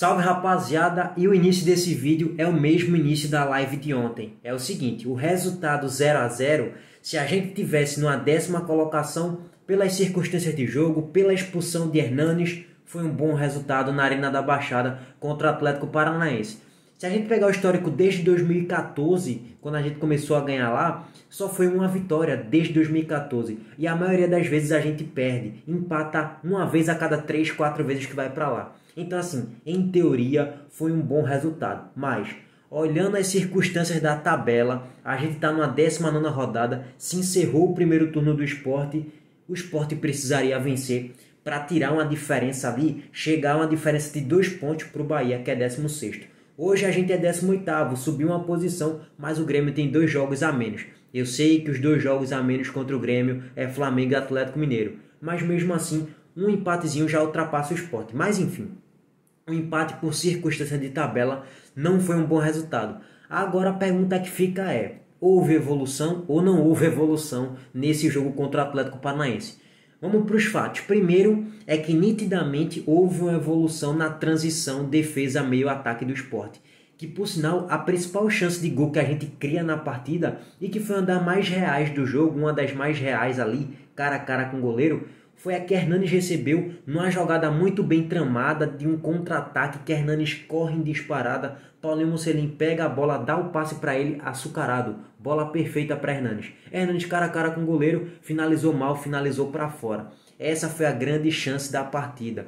Salve rapaziada, e o início desse vídeo é o mesmo início da live de ontem. É o seguinte, o resultado 0 a 0, se a gente tivesse numa 10ª colocação, pelas circunstâncias de jogo, pela expulsão de Hernanes, foi um bom resultado na Arena da Baixada contra o Atlético Paranaense. Se a gente pegar o histórico desde 2014, quando a gente começou a ganhar lá, só foi uma vitória desde 2014. E a maioria das vezes a gente perde, empata uma vez a cada 3, 4 vezes que vai para lá. Então assim, em teoria, foi um bom resultado. Mas, olhando as circunstâncias da tabela, a gente está numa 19ª rodada, se encerrou o primeiro turno do Sport, o Sport precisaria vencer para tirar uma diferença ali, chegar a uma diferença de 2 pontos para o Bahia, que é 16º. Hoje a gente é 18º, subiu uma posição, mas o Grêmio tem 2 jogos a menos. Eu sei que os 2 jogos a menos contra o Grêmio é Flamengo e Atlético Mineiro, mas mesmo assim, um empatezinho já ultrapassa o Sport. Mas enfim, um empate por circunstância de tabela não foi um bom resultado. Agora a pergunta que fica é, houve evolução ou não houve evolução nesse jogo contra o Atlético Paranaense? Vamos para os fatos. Primeiro é que nitidamente houve uma evolução na transição defesa meio ataque do Sport, que por sinal a principal chance de gol que a gente cria na partida e que foi uma das mais reais do jogo, uma das mais reais ali, cara a cara com o goleiro, foi a que Hernanes recebeu numa jogada muito bem tramada de um contra-ataque que Hernanes corre em disparada, Paulinho Moccelin pega a bola, dá o passe para ele açucarado, bola perfeita para Hernanes. Hernanes cara a cara com o goleiro, finalizou mal, finalizou para fora. Essa foi a grande chance da partida,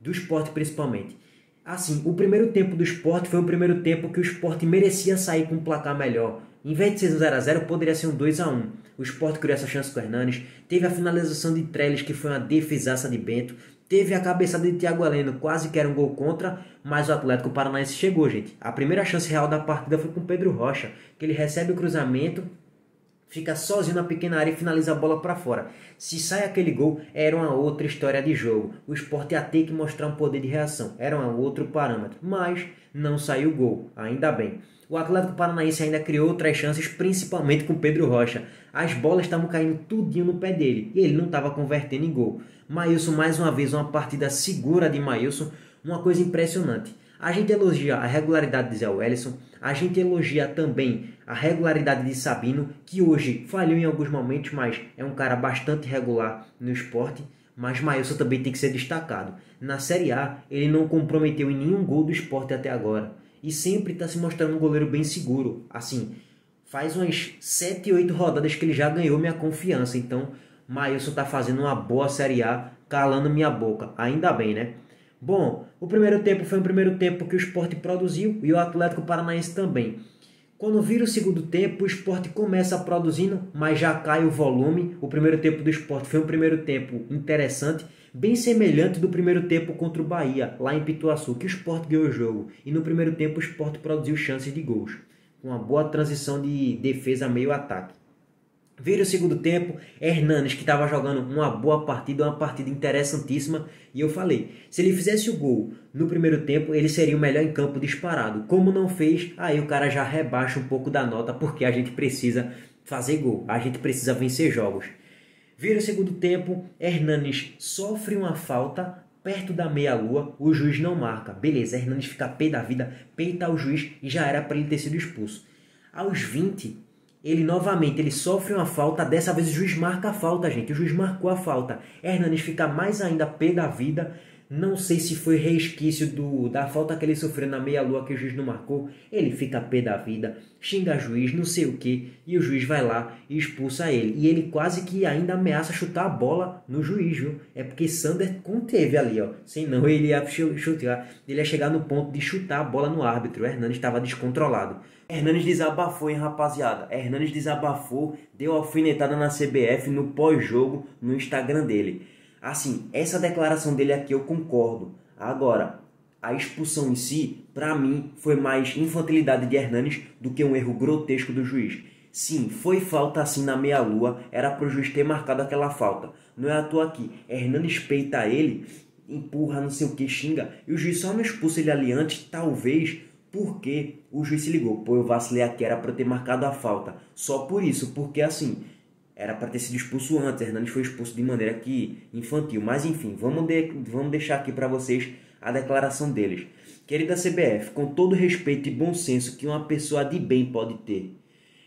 do Sport principalmente. Assim, o primeiro tempo do Sport foi o primeiro tempo que o Sport merecia sair com um placar melhor. Em vez de ser um 0 a 0, poderia ser um 2 a 1. O Sport criou essa chance com o Hernanes, teve a finalização de Trellez, que foi uma defesaça de Bento, teve a cabeçada de Thiago Aleno, quase que era um gol contra, mas o Atlético Paranaense chegou, gente. A primeira chance real da partida foi com o Pedro Rocha, que ele recebe o cruzamento, fica sozinho na pequena área e finaliza a bola para fora. Se sai aquele gol, era uma outra história de jogo. O Sport ia ter que mostrar um poder de reação, era um outro parâmetro, mas não saiu o gol, ainda bem. O Atlético Paranaense ainda criou outras chances, principalmente com Pedro Rocha. As bolas estavam caindo tudinho no pé dele e ele não estava convertendo em gol. Mailson, mais uma vez, uma partida segura de Mailson, uma coisa impressionante. A gente elogia a regularidade de Zé Welleson, a gente elogia também a regularidade de Sabino, que hoje falhou em alguns momentos, mas é um cara bastante regular no Sport. Mas Mailson também tem que ser destacado. Na Série A, ele não comprometeu em nenhum gol do Sport até agora. E sempre está se mostrando um goleiro bem seguro. Assim, faz umas 7, 8 rodadas que ele já ganhou minha confiança. Então, Mailson está fazendo uma boa Série A, calando minha boca. Ainda bem, né? Bom, o primeiro tempo foi um primeiro tempo que o Sport produziu e o Atlético Paranaense também. Quando vira o segundo tempo, o Sport começa produzindo, mas já cai o volume. O primeiro tempo do Sport foi um primeiro tempo interessante, bem semelhante do primeiro tempo contra o Bahia, lá em Pituaçu, que o Sport ganhou o jogo. E no primeiro tempo o Sport produziu chances de gols, com uma boa transição de defesa meio ataque. Vira o segundo tempo, Hernanes, que estava jogando uma boa partida, uma partida interessantíssima, e eu falei, se ele fizesse o gol no primeiro tempo, ele seria o melhor em campo disparado. Como não fez, aí o cara já rebaixa um pouco da nota, porque a gente precisa fazer gol, a gente precisa vencer jogos. Vira o segundo tempo, Hernanes sofre uma falta perto da meia-lua, o juiz não marca. Beleza, Hernanes fica pé da vida, peita o juiz e já era para ele ter sido expulso. Aos 20... ele novamente, ele sofre uma falta, dessa vez o juiz marca a falta, gente, o juiz marcou a falta. Hernanes fica mais ainda pé da vida, não sei se foi resquício da falta que ele sofreu na meia-lua que o juiz não marcou, ele fica pé da vida, xinga o juiz, não sei o que, e o juiz vai lá e expulsa ele. E ele quase que ainda ameaça chutar a bola no juiz, viu? É porque Sander conteve ali, ó, senão ele ia chutar, ele ia chegar no ponto de chutar a bola no árbitro. Hernanes estava descontrolado. Hernanes desabafou, hein, rapaziada? Hernanes desabafou, deu alfinetada na CBF no pós-jogo no Instagram dele. Assim, essa declaração dele aqui eu concordo. Agora, a expulsão em si, pra mim, foi mais infantilidade de Hernanes do que um erro grotesco do juiz. Sim, foi falta assim na meia-lua, era pro juiz ter marcado aquela falta. Não é à toa aqui, Hernanes peita ele, empurra, não sei o que, xinga, e o juiz só não expulsa ele ali antes, talvez... porque o juiz se ligou, pô, eu vacilei aqui, era para ter marcado a falta. Só por isso, porque assim, era para ter sido expulso antes, Hernanes foi expulso de maneira que infantil. Mas enfim, vamos deixar aqui para vocês a declaração deles. Querida CBF, com todo o respeito e bom senso que uma pessoa de bem pode ter,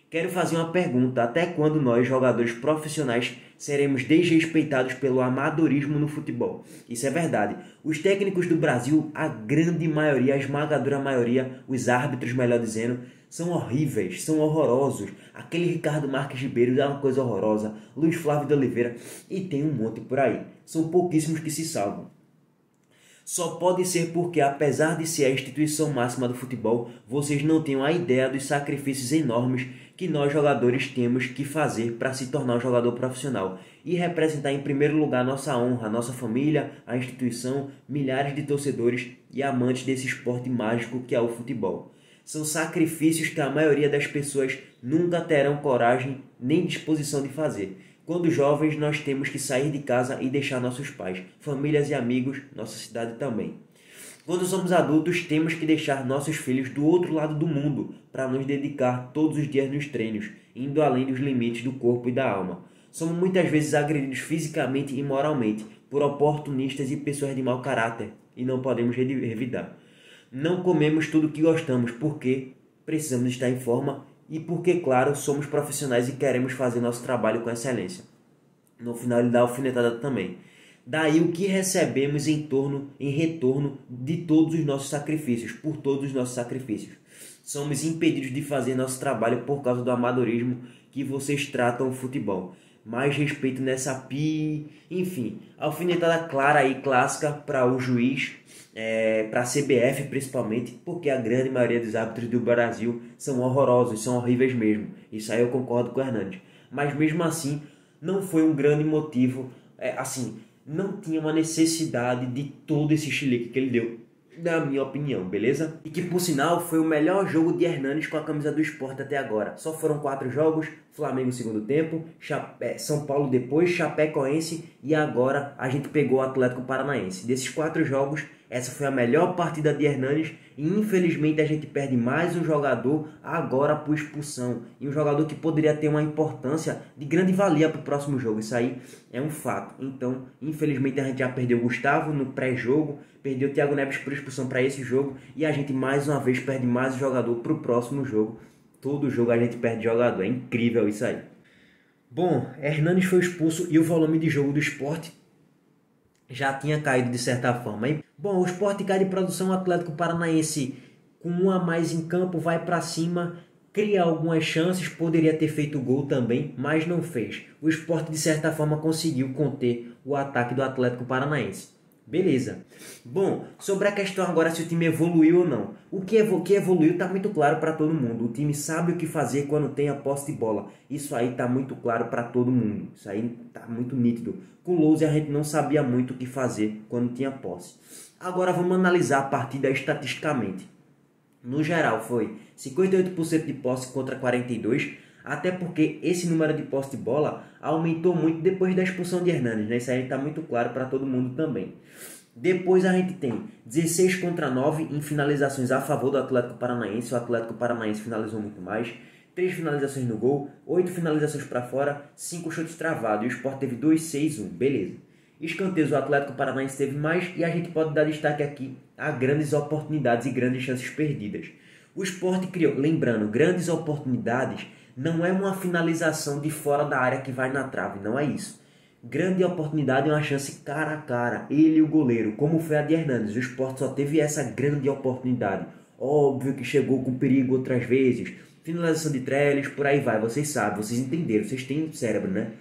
quero fazer uma pergunta: até quando nós, jogadores profissionais, seremos desrespeitados pelo amadorismo no futebol? Isso é verdade. Os técnicos do Brasil, a grande maioria, a esmagadora maioria, os árbitros, melhor dizendo, são horríveis, são horrorosos. Aquele Ricardo Marques Ribeiro é uma coisa horrorosa, Luiz Flávio de Oliveira, e tem um monte por aí. São pouquíssimos que se salvam. Só pode ser porque, apesar de ser a instituição máxima do futebol, vocês não têm a ideia dos sacrifícios enormes que nós jogadores temos que fazer para se tornar um jogador profissional e representar em primeiro lugar nossa honra, nossa família, a instituição, milhares de torcedores e amantes desse esporte mágico que é o futebol. São sacrifícios que a maioria das pessoas nunca terão coragem nem disposição de fazer. Quando jovens, nós temos que sair de casa e deixar nossos pais, famílias e amigos, nossa cidade também. Quando somos adultos, temos que deixar nossos filhos do outro lado do mundo para nos dedicar todos os dias nos treinos, indo além dos limites do corpo e da alma. Somos muitas vezes agredidos fisicamente e moralmente por oportunistas e pessoas de mau caráter e não podemos revidar. Não comemos tudo que gostamos porque precisamos estar em forma e porque, claro, somos profissionais e queremos fazer nosso trabalho com excelência. No final ele dá alfinetada também. Daí o que recebemos em retorno de todos os nossos sacrifícios, por todos os nossos sacrifícios. Somos impedidos de fazer nosso trabalho por causa do amadorismo que vocês tratam o futebol. Mais respeito nessa Enfim, alfinetada clara e clássica para o juiz, para a CBF principalmente, porque a grande maioria dos árbitros do Brasil são horrorosos, são horríveis mesmo. Isso aí eu concordo com o Hernanes. Mas mesmo assim, não foi um grande motivo, não tinha uma necessidade de todo esse chilique que ele deu, na minha opinião, beleza? E que, por sinal, foi o melhor jogo de Hernanes com a camisa do Sport até agora. Só foram 4 jogos: Flamengo no segundo tempo, São Paulo depois, Chapecoense, e agora a gente pegou o Atlético Paranaense. Desses 4 jogos, essa foi a melhor partida de Hernanes e, infelizmente, a gente perde mais um jogador agora por expulsão. E um jogador que poderia ter uma importância de grande valia para o próximo jogo. Isso aí é um fato. Então, infelizmente, a gente já perdeu o Gustavo no pré-jogo, perdeu o Thiago Neves por expulsão para esse jogo e a gente, mais uma vez, perde mais um jogador para o próximo jogo. Todo jogo a gente perde jogador. É incrível isso aí. Bom, Hernanes foi expulso e o volume de jogo do Sport já tinha caído de certa forma, hein? Bom, o Sport cai de produção, o Atlético Paranaense com um a mais em campo vai para cima, cria algumas chances, poderia ter feito gol também, mas não fez. O Sport de certa forma conseguiu conter o ataque do Atlético Paranaense. Beleza. Bom, sobre a questão agora se o time evoluiu ou não. O que evoluiu está muito claro para todo mundo. O time sabe o que fazer quando tem a posse de bola. Isso aí está muito claro para todo mundo. Isso aí está muito nítido. Com o Louzinho a gente não sabia muito o que fazer quando tinha posse. Agora vamos analisar a partida estatisticamente. No geral foi 58% de posse contra 42%. Até porque esse número de posse de bola aumentou muito depois da expulsão de Hernanes, né? Isso aí está muito claro para todo mundo também. Depois a gente tem 16 contra 9 em finalizações a favor do Atlético Paranaense. O Atlético Paranaense finalizou muito mais. 3 finalizações no gol, 8 finalizações para fora, 5 chutes travados. E o Sport teve 2, 6, 1. Beleza. Escanteios, o Atlético Paranaense teve mais e a gente pode dar destaque aqui a grandes oportunidades e grandes chances perdidas. O Sport criou, lembrando, grandes oportunidades. Não é uma finalização de fora da área que vai na trave, não é isso. Grande oportunidade é uma chance cara a cara, ele e o goleiro, como foi a de Hernanes. O Sport só teve essa grande oportunidade. Óbvio que chegou com perigo outras vezes, finalização de Trellez, por aí vai, vocês sabem, vocês entenderam, vocês têm cérebro, né?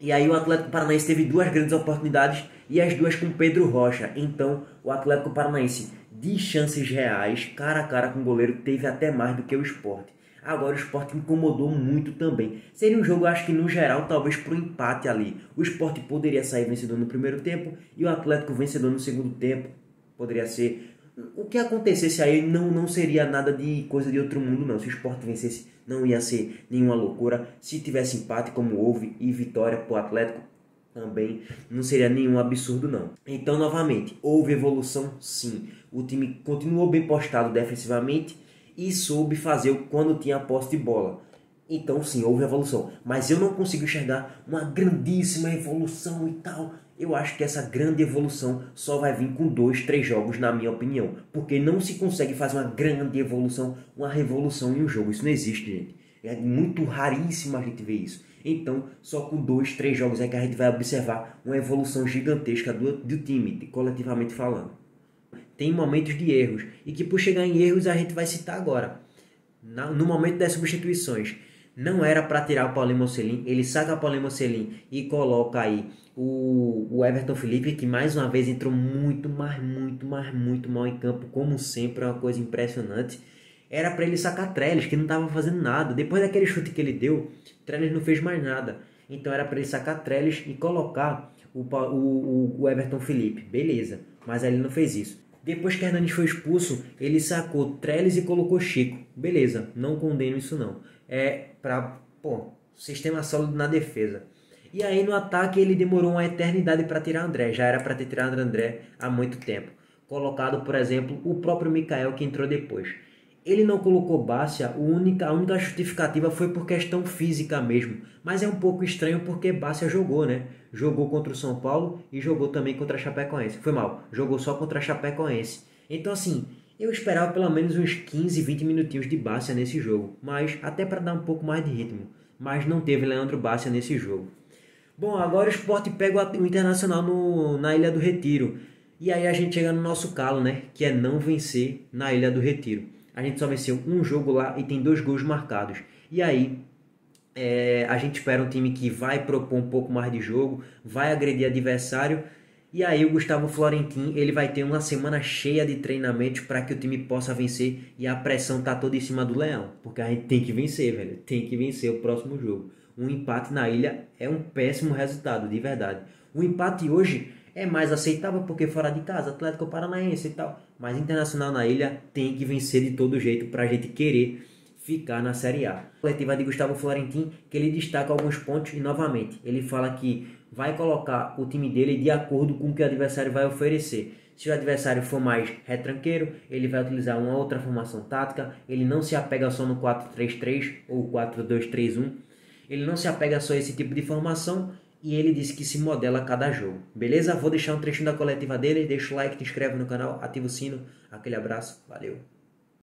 E aí o Atlético Paranaense teve 2 grandes oportunidades e as 2 com Pedro Rocha. Então o Atlético Paranaense, de chances reais, cara a cara com o goleiro, teve até mais do que o Sport. Agora o Sport incomodou muito também. Seria um jogo, acho que no geral, talvez para um empate ali. O Sport poderia sair vencedor no primeiro tempo e o Atlético vencedor no segundo tempo. Poderia ser. O que acontecesse aí não seria nada de coisa de outro mundo, não. Se o Sport vencesse, não ia ser nenhuma loucura. Se tivesse empate, como houve, e vitória para o Atlético, também não seria nenhum absurdo, não. Então, novamente, houve evolução, sim. O time continuou bem postado defensivamente e soube fazer quando tinha posse de bola. Então sim, houve evolução, mas eu não consigo enxergar uma grandíssima evolução e tal. Eu acho que essa grande evolução só vai vir com 2, 3 jogos, na minha opinião. Porque não se consegue fazer uma grande evolução, uma revolução em um jogo. Isso não existe, gente. É muito raríssimo a gente ver isso. Então, só com 2, 3 jogos é que a gente vai observar uma evolução gigantesca do time, coletivamente falando. Tem momentos de erros, e que por chegar em erros a gente vai citar agora. No momento das substituições, não era para tirar o Paulinho Moccelin, ele saca o Paulinho Moccelin e coloca aí o Everton Felipe, que mais uma vez entrou muito mal em campo, como sempre, é uma coisa impressionante. Era para ele sacar Trellez, que não estava fazendo nada. Depois daquele chute que ele deu, Trellez não fez mais nada. Então era para ele sacar Trellez e colocar o Everton Felipe. Beleza, mas ele não fez isso. Depois que Hernanes foi expulso, ele sacou Trellez e colocou Chico. Beleza, não condeno isso não. É para, pô, sistema sólido na defesa. E aí no ataque ele demorou uma eternidade para tirar André. Já era para ter tirado André há muito tempo. Colocado, por exemplo, o próprio Mikael, que entrou depois. Ele não colocou Bássia, a única justificativa foi por questão física mesmo. Mas é um pouco estranho porque Bássia jogou, né? Jogou contra o São Paulo e jogou também contra a Chapecoense. Foi mal, jogou só contra a Chapecoense. Então assim, eu esperava pelo menos uns 15, 20 minutinhos de Bássia nesse jogo. Mas até para dar um pouco mais de ritmo. Mas não teve Leandro Bássia nesse jogo. Bom, agora o Sport pega o Internacional na Ilha do Retiro. E aí a gente chega no nosso calo, né? Que é não vencer na Ilha do Retiro. A gente só venceu um jogo lá e tem 2 gols marcados. E aí, a gente espera um time que vai propor um pouco mais de jogo, vai agredir adversário. E aí o Gustavo Florentin, ele vai ter uma semana cheia de treinamentos para que o time possa vencer. E a pressão tá toda em cima do Leão, porque a gente tem que vencer, velho. Tem que vencer o próximo jogo. Um empate na Ilha é um péssimo resultado, de verdade. O empate hoje é mais aceitável porque fora de casa, Atlético Paranaense e tal. Mas Internacional na Ilha tem que vencer de todo jeito para a gente querer ficar na Série A. Coletiva de Gustavo Florentin, que ele destaca alguns pontos e novamente ele fala que vai colocar o time dele de acordo com o que o adversário vai oferecer. Se o adversário for mais retranqueiro, ele vai utilizar uma outra formação tática. Ele não se apega só no 4-3-3 ou 4-2-3-1. Ele não se apega só a esse tipo de formação. E ele disse que se modela a cada jogo. Beleza? Vou deixar um trechinho da coletiva dele. Deixa o like, te inscreve no canal, ativa o sino. Aquele abraço. Valeu.